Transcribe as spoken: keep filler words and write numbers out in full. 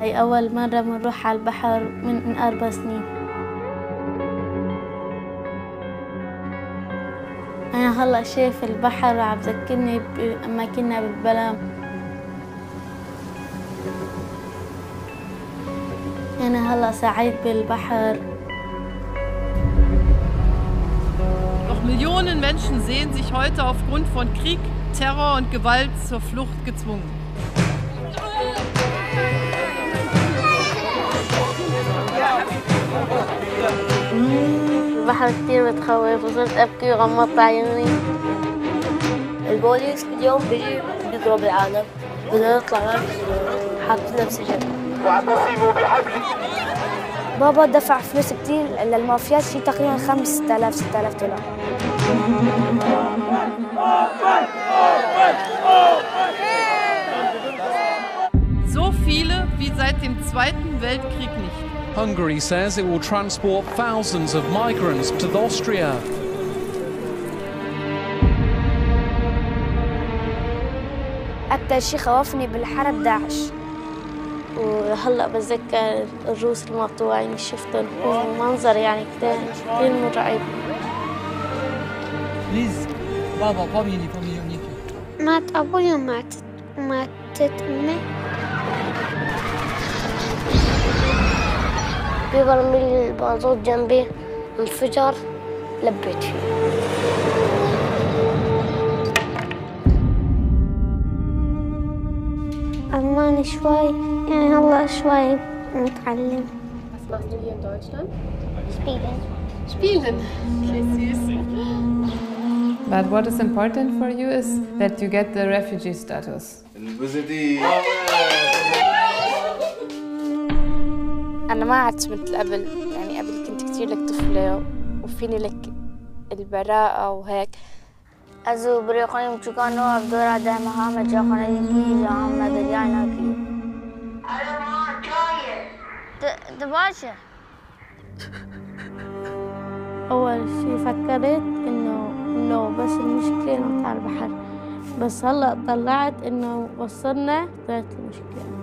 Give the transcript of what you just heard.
هي أول مرة بنروح على البحر من أربع سنين. أنا هلا شايف البحر عم بذكرني لما كنا بالبلام. أنا هلا سعيد بالبحر. Noch Millionen Menschen sehen sich heute aufgrund von Krieg, Terror und Gewalt zur Flucht gezwungen. البحر كتير بتخوف وصرت أبكي وغمضت عيوني. البوليس كل يوم بيجي بيضرب العالم، بدنا نطلع حاطينا بسجن. واعتصموا بحبل. بابا دفع فلوس كتير للمافيات، في تقريبا خمسة آلاف ستة آلاف دولار. So viele wie seit dem Zweiten Weltkrieg nicht. Hungary says it will transport thousands of migrants to Austria. أكثر شيء خوفني بالحرب داعش. وهلا بتذكر الروس المقطوعين اللي شفتهم، المنظر يعني كتير كتير مرعب. بليز بابا بابيني بابيني أمي. مات أبوي وماتت ماتت أمي. في برميل البازوت جنبي انفجر، لبيت فيه. ألماني شوي، يعني هلا شوي متعلم. Was machst du hier in Deutschland? Spielen. Spielen. Okay, süß. But what is important for you is that you get the refugee status. أنا ما عدت مثل قبل، يعني قبل كنت كتير لك طفلة وفيني لك البراءة وهيك. أزو بريقوني متشوكانو أبدورا دائما هامة جاخونا يجيزا هامة دريانا كي. أنا ما كاية. دباشة. أول شي فكرت إنه إنه بس المشكلة نقطع البحر، بس هلا طلعت إنه وصلنا طلعت المشكلة.